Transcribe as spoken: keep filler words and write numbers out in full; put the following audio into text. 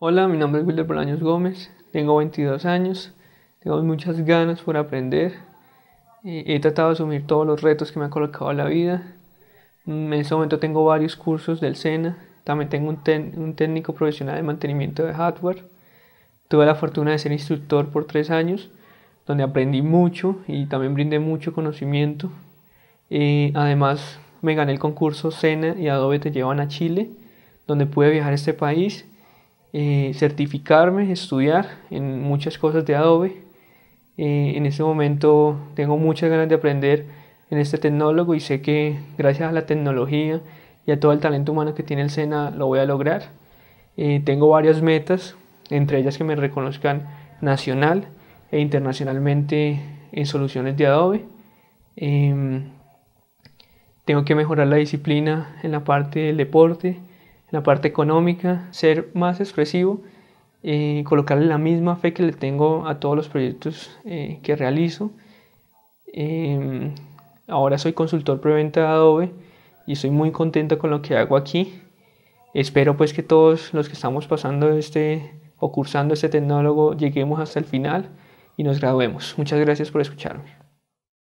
Hola, mi nombre es Wilder Bolaños Gómez, tengo veintidós años, tengo muchas ganas por aprender, he tratado de asumir todos los retos que me ha colocado la vida. En este momento tengo varios cursos del SENA, también tengo un, un técnico profesional de mantenimiento de hardware. Tuve la fortuna de ser instructor por tres años, donde aprendí mucho y también brindé mucho conocimiento. Eh, además me gané el concurso SENA y Adobe te llevan a Chile, donde pude viajar a este país. Eh, certificarme, estudiar en muchas cosas de Adobe. Eh, en este momento tengo muchas ganas de aprender en este tecnólogo y sé que gracias a la tecnología y a todo el talento humano que tiene el SENA lo voy a lograr. Eh, tengo varias metas, entre ellas que me reconozcan nacional e internacionalmente en soluciones de Adobe. Eh, tengo que mejorar la disciplina en la parte del deporte, la parte económica, ser más expresivo, eh, colocarle la misma fe que le tengo a todos los proyectos eh, que realizo. Eh, ahora soy consultor preventa de Adobe y estoy muy contento con lo que hago aquí. Espero pues que todos los que estamos pasando este o cursando este tecnólogo lleguemos hasta el final y nos graduemos. Muchas gracias por escucharme.